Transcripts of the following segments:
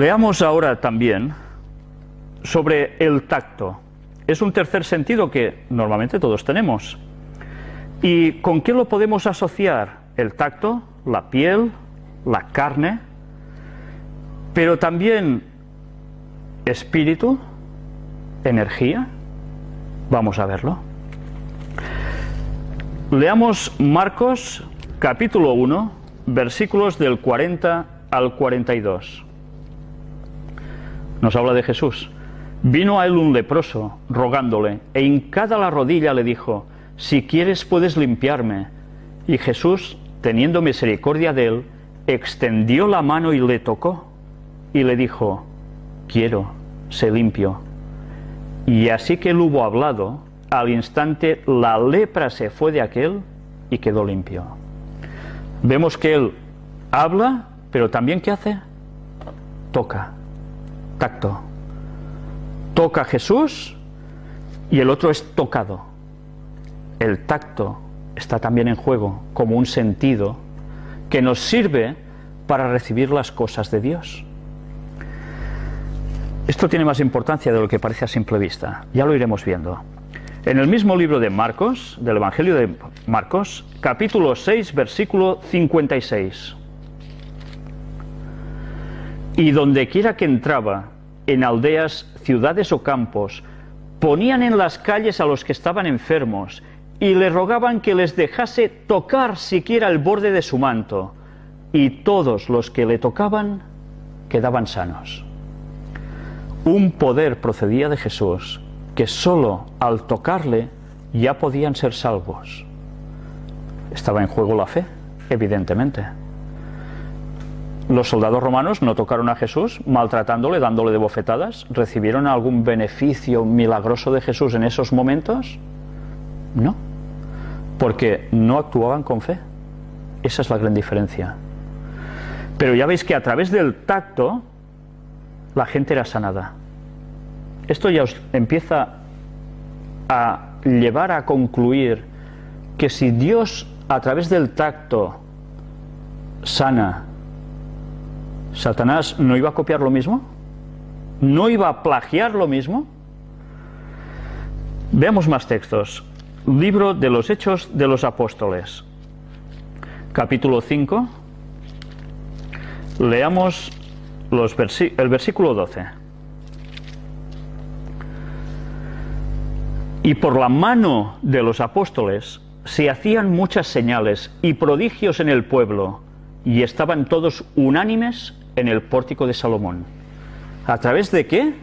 Leamos ahora también sobre el tacto. Es un tercer sentido que normalmente todos tenemos. ¿Y con qué lo podemos asociar? El tacto, la piel, la carne, pero también espíritu, energía. Vamos a verlo. Leamos Marcos capítulo 1, versículos del 40 al 42. Nos habla de Jesús. Vino a él un leproso, rogándole, e hincada la rodilla le dijo: «Si quieres puedes limpiarme». Y Jesús, teniendo misericordia de él, extendió la mano y le tocó, y le dijo: «Quiero, sé limpio». Y así que él hubo hablado, al instante la lepra se fue de aquel y quedó limpio. Vemos que él habla, pero también ¿qué hace? Toca, tacto. Toca a Jesús y el otro es tocado. El tacto está también en juego como un sentido que nos sirve para recibir las cosas de Dios. Esto tiene más importancia de lo que parece a simple vista. Ya lo iremos viendo. En el mismo libro de Marcos, del Evangelio de Marcos, capítulo 6, versículo 56. Y dondequiera que entraba, en aldeas, ciudades o campos, ponían en las calles a los que estaban enfermos y le rogaban que les dejase tocar siquiera el borde de su manto. Y todos los que le tocaban quedaban sanos. Un poder procedía de Jesús, que solo al tocarle ya podían ser salvos. Estaba en juego la fe, evidentemente. Los soldados romanos no tocaron a Jesús, maltratándole, dándole de bofetadas. ¿Recibieron algún beneficio milagroso de Jesús en esos momentos? No, porque no actuaban con fe. Esa es la gran diferencia. Pero ya veis que a través del tacto la gente era sanada. Esto ya os empieza a llevar a concluir que si Dios a través del tacto sana, ¿Satanás no iba a copiar lo mismo? ¿No iba a plagiar lo mismo? Veamos más textos. Libro de los Hechos de los Apóstoles, capítulo 5. Leamos el versículo 12. Y por la mano de los apóstoles se hacían muchas señales y prodigios en el pueblo, y estaban todos unánimes en el pórtico de Salomón. ¿A través de qué?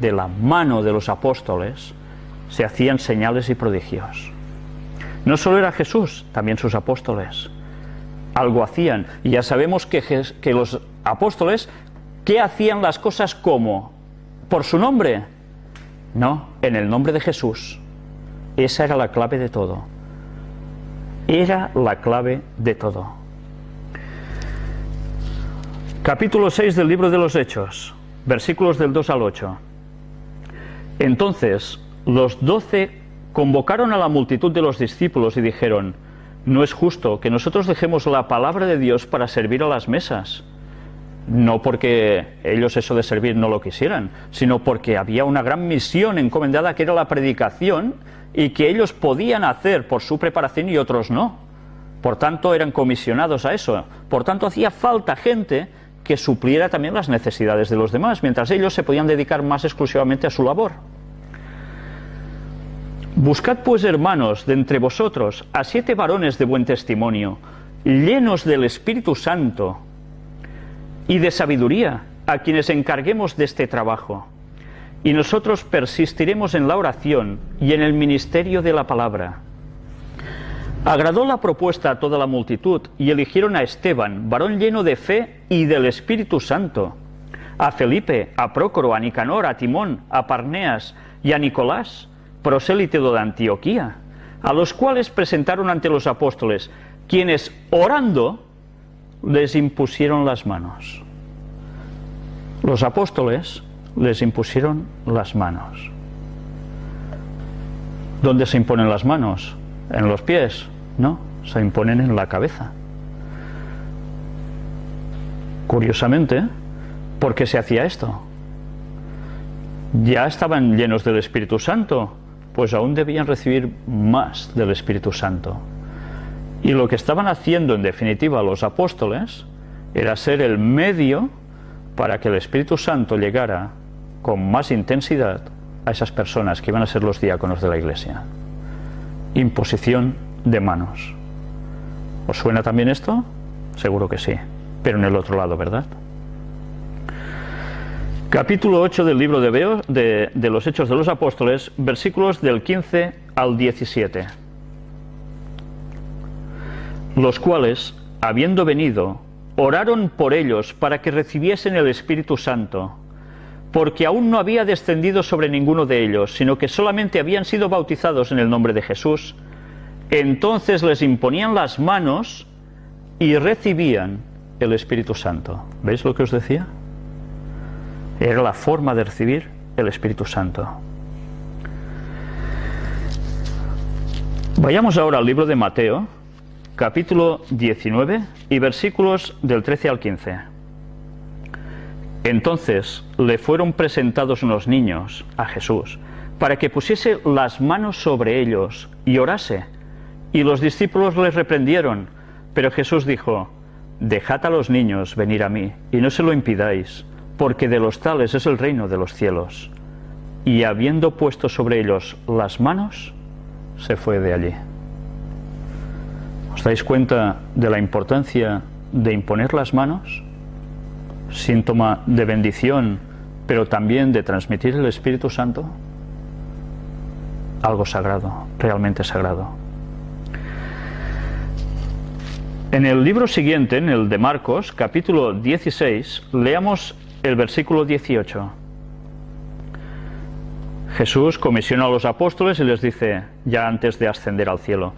De la mano de los apóstoles se hacían señales y prodigios. No solo era Jesús, también sus apóstoles. Algo hacían. Y ya sabemos que los apóstoles, ¿qué hacían las cosas como? ¿Por su nombre? No, en el nombre de Jesús. Esa era la clave de todo. Era la clave de todo. Capítulo 6 del libro de los Hechos, versículos del 2 al 8. Entonces los 12 convocaron a la multitud de los discípulos y dijeron: «No es justo que nosotros dejemos la palabra de Dios para servir a las mesas». No porque ellos eso de servir no lo quisieran, sino porque había una gran misión encomendada que era la predicación y que ellos podían hacer por su preparación y otros no. Por tanto, eran comisionados a eso. Por tanto, hacía falta gente que supliera también las necesidades de los demás, mientras ellos se podían dedicar más exclusivamente a su labor. «Buscad pues, hermanos, de entre vosotros a 7 varones de buen testimonio, llenos del Espíritu Santo y de sabiduría, a quienes encarguemos de este trabajo. Y nosotros persistiremos en la oración y en el ministerio de la palabra». Agradó la propuesta a toda la multitud y eligieron a Esteban, varón lleno de fe y del Espíritu Santo, a Felipe, a Prócoro, a Nicanor, a Timón, a Parneas y a Nicolás, prosélite de Antioquía, a los cuales presentaron ante los apóstoles, quienes orando les impusieron las manos. Los apóstoles les impusieron las manos. ¿Dónde se imponen las manos? ¿En los pies? No, se imponen en la cabeza. Curiosamente, ¿por qué se hacía esto? Ya estaban llenos del Espíritu Santo, pues aún debían recibir más del Espíritu Santo. Y lo que estaban haciendo en definitiva los apóstoles era ser el medio para que el Espíritu Santo llegara con más intensidad a esas personas que iban a ser los diáconos de la iglesia. Imposición de manos. ¿Os suena también esto? Seguro que sí, pero en el otro lado, ¿verdad? Capítulo 8 del libro de los Hechos de los Apóstoles, versículos del 15 al 17. Los cuales, habiendo venido, oraron por ellos para que recibiesen el Espíritu Santo, porque aún no había descendido sobre ninguno de ellos, sino que solamente habían sido bautizados en el nombre de Jesús. Entonces les imponían las manos y recibían el Espíritu Santo. ¿Veis lo que os decía? Era la forma de recibir el Espíritu Santo. Vayamos ahora al libro de Mateo, capítulo 19 y versículos del 13 al 15. Entonces le fueron presentados unos niños a Jesús para que pusiese las manos sobre ellos y orase. Y los discípulos les reprendieron, pero Jesús dijo: «Dejad a los niños venir a mí y no se lo impidáis, porque de los tales es el reino de los cielos». Y habiendo puesto sobre ellos las manos, se fue de allí. ¿Os dais cuenta de la importancia de imponer las manos? Síntoma de bendición, pero también de transmitir el Espíritu Santo. Algo sagrado, realmente sagrado. En el libro siguiente, en el de Marcos, capítulo 16, leamos el versículo 18. Jesús comisiona a los apóstoles y les dice, ya antes de ascender al cielo: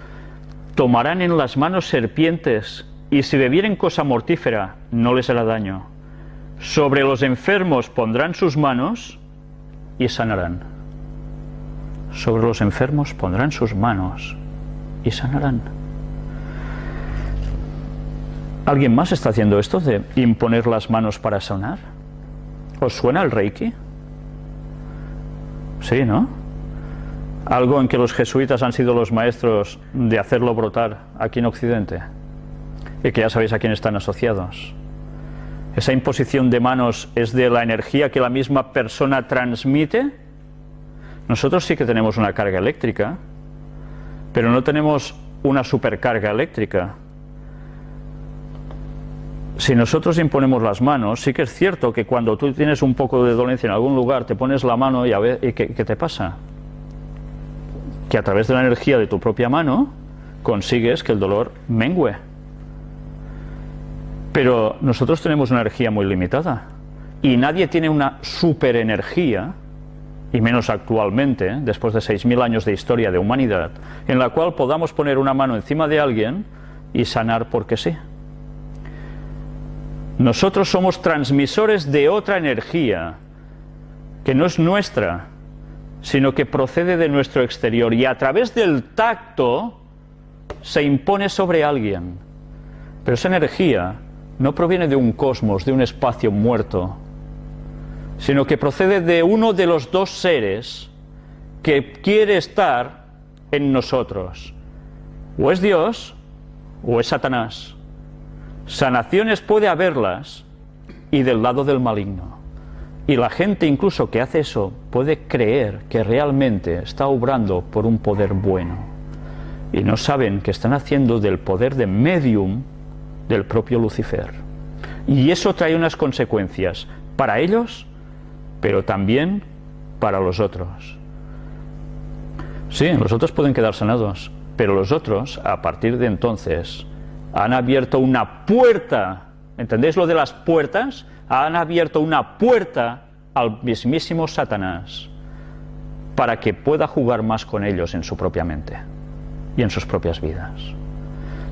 «Tomarán en las manos serpientes, y si bebieren cosa mortífera, no les hará daño. Sobre los enfermos pondrán sus manos y sanarán». Sobre los enfermos pondrán sus manos y sanarán. ¿Alguien más está haciendo esto de imponer las manos para sanar? ¿Os suena el Reiki? Sí, ¿no? Algo en que los jesuitas han sido los maestros de hacerlo brotar aquí en Occidente, y que ya sabéis a quién están asociados. Esa imposición de manos es de la energía que la misma persona transmite. Nosotros sí que tenemos una carga eléctrica, pero no tenemos una supercarga eléctrica. Si nosotros imponemos las manos, sí que es cierto que cuando tú tienes un poco de dolencia en algún lugar, te pones la mano y a ver qué te pasa. Que a través de la energía de tu propia mano consigues que el dolor mengüe. Pero nosotros tenemos una energía muy limitada y nadie tiene una superenergía, y menos actualmente, después de 6.000 años de historia de humanidad, en la cual podamos poner una mano encima de alguien y sanar porque sí. Nosotros somos transmisores de otra energía que no es nuestra, sino que procede de nuestro exterior, y a través del tacto se impone sobre alguien. Pero esa energía no proviene de un cosmos, de un espacio muerto, sino que procede de uno de los dos seres que quiere estar en nosotros. O es Dios o es Satanás. Sanaciones puede haberlas, y del lado del maligno. Y la gente incluso que hace eso puede creer que realmente está obrando por un poder bueno, y no saben que están haciendo del poder de medium del propio Lucifer. Y eso trae unas consecuencias para ellos, pero también para los otros. Sí, los otros pueden quedar sanados, pero los otros, a partir de entonces, han abierto una puerta. ¿Entendéis lo de las puertas? Han abierto una puerta al mismísimo Satanás para que pueda jugar más con ellos en su propia mente y en sus propias vidas.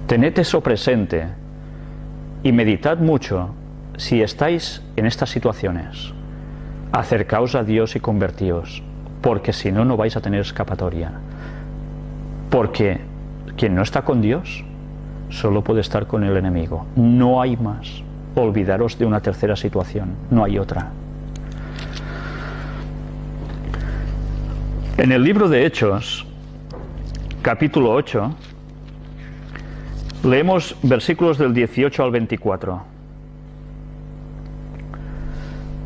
Tened eso presente y meditad mucho si estáis en estas situaciones. Acercaos a Dios y convertíos, porque si no, no vais a tener escapatoria. Porque quien no está con Dios solo puede estar con el enemigo. No hay más. olvidaros de una tercera situación, no hay otra. En el libro de Hechos, capítulo 8, leemos versículos del 18 al 24.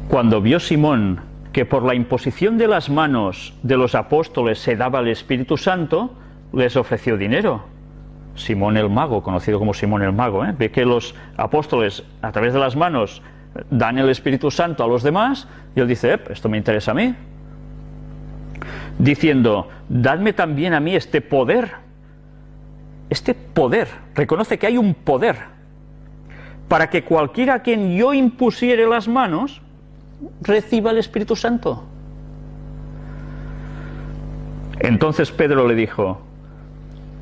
Cuando vio Simón que por la imposición de las manos de los apóstoles se daba el Espíritu Santo, les ofreció dinero. Simón el Mago, conocido como Simón el Mago, ve que los apóstoles a través de las manos dan el Espíritu Santo a los demás y él dice, esto me interesa a mí. Diciendo, dadme también a mí este poder. Este poder, reconoce que hay un poder, para que cualquiera a quien yo impusiere las manos reciba el Espíritu Santo. Entonces Pedro le dijo,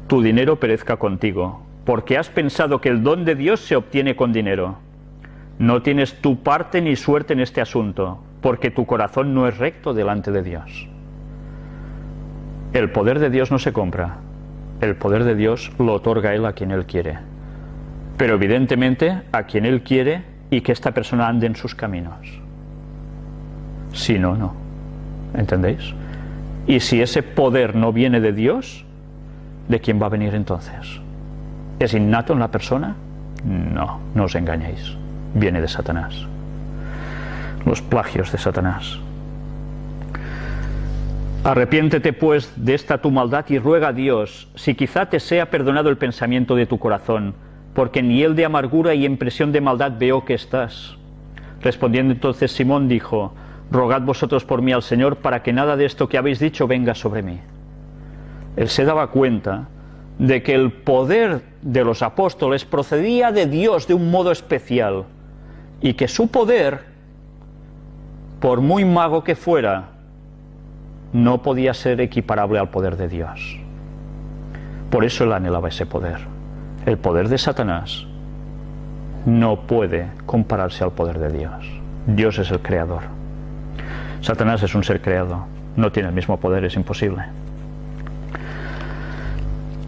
tu dinero perezca contigo, porque has pensado que el don de Dios se obtiene con dinero. No tienes tu parte ni suerte en este asunto, porque tu corazón no es recto delante de Dios. El poder de Dios no se compra. El poder de Dios lo otorga Él a quien Él quiere. Pero evidentemente a quien Él quiere y que esta persona ande en sus caminos. Si no, no. ¿Entendéis? Y si ese poder no viene de Dios, ¿de quién va a venir entonces? ¿Es innato en la persona? No, no os engañéis. Viene de Satanás. Los plagios de Satanás. Arrepiéntete pues de esta tu maldad y ruega a Dios, si quizá te sea perdonado el pensamiento de tu corazón, porque en hiel de amargura y en presión de maldad veo que estás. Respondiendo entonces Simón dijo, rogad vosotros por mí al Señor para que nada de esto que habéis dicho venga sobre mí. Él se daba cuenta de que el poder de los apóstoles procedía de Dios de un modo especial y que su poder, por muy mago que fuera, no podía ser equiparable al poder de Dios. Por eso él anhelaba ese poder. El poder de Satanás no puede compararse al poder de Dios. Dios es el creador. Satanás es un ser creado. No tiene el mismo poder, es imposible.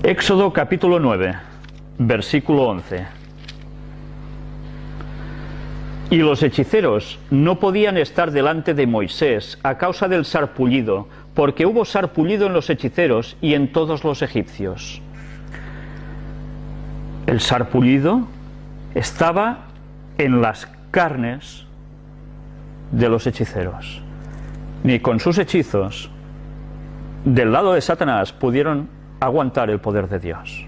Éxodo capítulo 9, versículo 11. Y los hechiceros no podían estar delante de Moisés a causa del sarpullido, porque hubo sarpullido en los hechiceros y en todos los egipcios. El sarpullido estaba en las carnes de los hechiceros. Ni con sus hechizos, del lado de Satanás, pudieron aguantar el poder de Dios.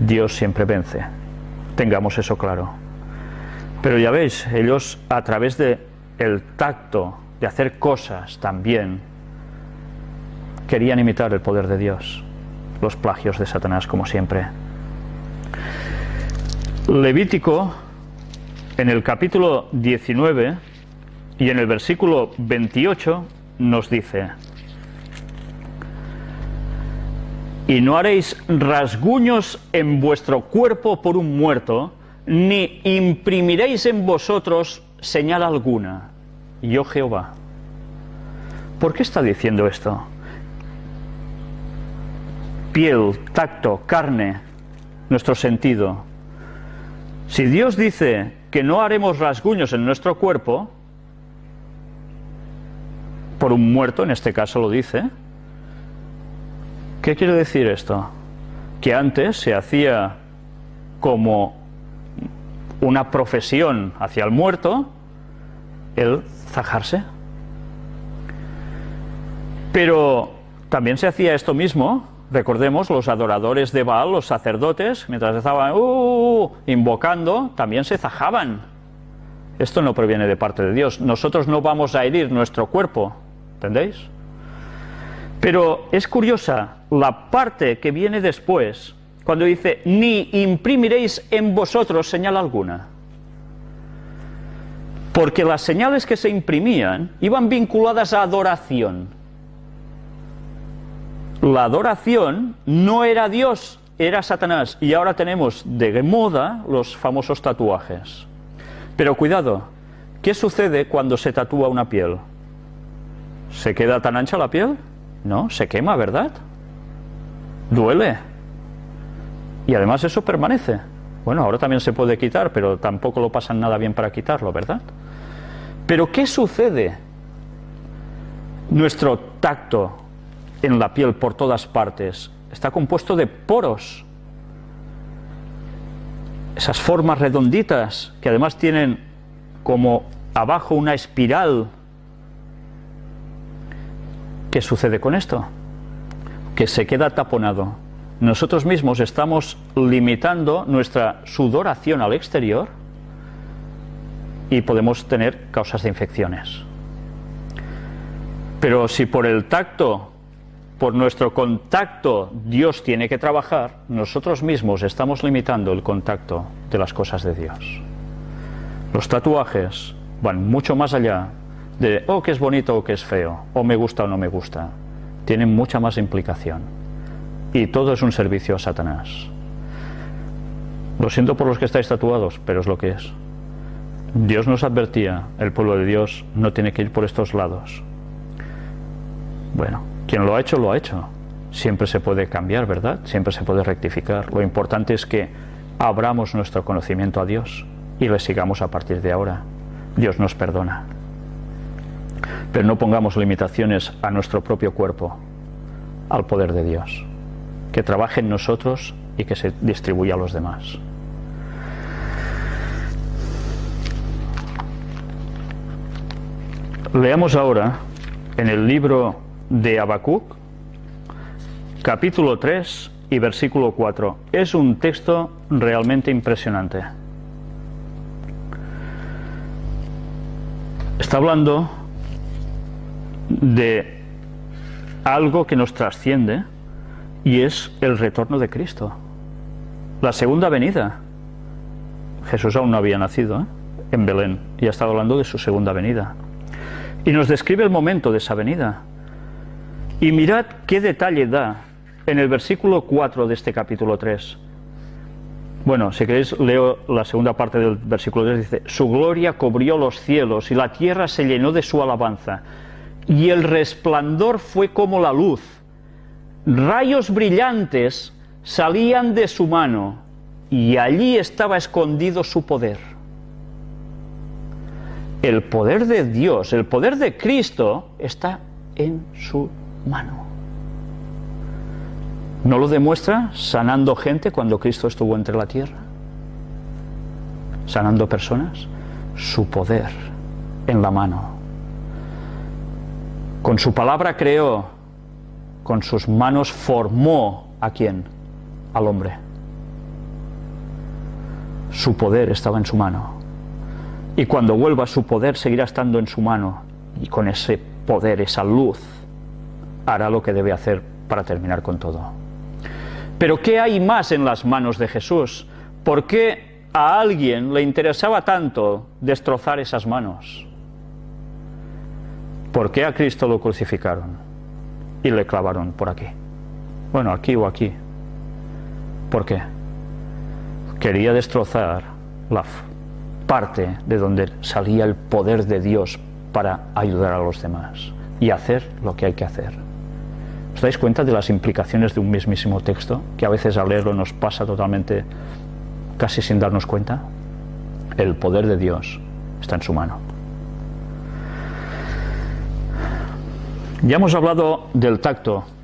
Dios siempre vence. Tengamos eso claro. Pero ya veis, ellos a través del tacto, de hacer cosas también, querían imitar el poder de Dios. Los plagios de Satanás, como siempre. Levítico, en el capítulo 19 y en el versículo 28, nos dice, y no haréis rasguños en vuestro cuerpo por un muerto, ni imprimiréis en vosotros señal alguna. Yo Jehová. ¿Por qué está diciendo esto? Piel, tacto, carne, nuestro sentido. Si Dios dice que no haremos rasguños en nuestro cuerpo, por un muerto, en este caso lo dice, ¿qué quiere decir esto? Que antes se hacía como una profesión hacia el muerto, el zajarse. Pero también se hacía esto mismo, recordemos, los adoradores de Baal, los sacerdotes, mientras estaban invocando, también se zajaban. Esto no proviene de parte de Dios. Nosotros no vamos a herir nuestro cuerpo, ¿entendéis? Pero es curiosa la parte que viene después, cuando dice, ni imprimiréis en vosotros señal alguna. Porque las señales que se imprimían iban vinculadas a adoración. La adoración no era Dios, era Satanás. Y ahora tenemos de moda los famosos tatuajes. Pero cuidado, ¿qué sucede cuando se tatúa una piel? ¿Se queda tan ancha la piel? No, se quema, ¿verdad? Duele. Y además eso permanece. Bueno, ahora también se puede quitar, pero tampoco lo pasan nada bien para quitarlo, ¿verdad? Pero ¿qué sucede? Nuestro tacto en la piel por todas partes está compuesto de poros. Esas formas redonditas que además tienen como abajo una espiral. ¿Qué sucede con esto? Que se queda taponado. Nosotros mismos estamos limitando nuestra sudoración al exterior y podemos tener causas de infecciones. Pero si por el tacto, por nuestro contacto, Dios tiene que trabajar, nosotros mismos estamos limitando el contacto de las cosas de Dios. Los tatuajes van mucho más allá de o que es bonito o que es feo, o me gusta o no me gusta. Tienen mucha más implicación. Y todo es un servicio a Satanás. Lo siento por los que estáis tatuados, pero es lo que es. Dios nos advertía, el pueblo de Dios no tiene que ir por estos lados. Bueno, quien lo ha hecho, lo ha hecho. Siempre se puede cambiar, ¿verdad? Siempre se puede rectificar. Lo importante es que abramos nuestro conocimiento a Dios y le sigamos a partir de ahora. Dios nos perdona. Pero no pongamos limitaciones a nuestro propio cuerpo, al poder de Dios. Que trabaje en nosotros y que se distribuya a los demás. Leamos ahora en el libro de Habacuc, capítulo 3 y versículo 4. Es un texto realmente impresionante. Está hablando de algo que nos trasciende y es el retorno de Cristo. La segunda venida. Jesús aún no había nacido, ¿eh?, en Belén, y ha estado hablando de su segunda venida. Y nos describe el momento de esa venida. Y mirad qué detalle da en el versículo 4 de este capítulo 3. Bueno, si queréis leo la segunda parte del versículo 3. Dice: su gloria cubrió los cielos y la tierra se llenó de su alabanza. Y el resplandor fue como la luz. Rayos brillantes salían de su mano y allí estaba escondido su poder. El poder de Dios, el poder de Cristo está en su mano. ¿No lo demuestra sanando gente cuando Cristo estuvo entre la tierra? Sanando personas. Su poder en la mano. Con su palabra creó, con sus manos formó ¿a quién? Al hombre. Su poder estaba en su mano. Y cuando vuelva, su poder seguirá estando en su mano. Y con ese poder, esa luz, hará lo que debe hacer para terminar con todo. Pero ¿qué hay más en las manos de Jesús? ¿Por qué a alguien le interesaba tanto destrozar esas manos? ¿Por qué a Cristo lo crucificaron y le clavaron por aquí? Bueno, aquí o aquí. ¿Por qué? Quería destrozar la parte de donde salía el poder de Dios para ayudar a los demás y hacer lo que hay que hacer. ¿Os dais cuenta de las implicaciones de un mismísimo texto? Que a veces al leerlo nos pasa totalmente, casi sin darnos cuenta. El poder de Dios está en su mano. Ya hemos hablado del tacto.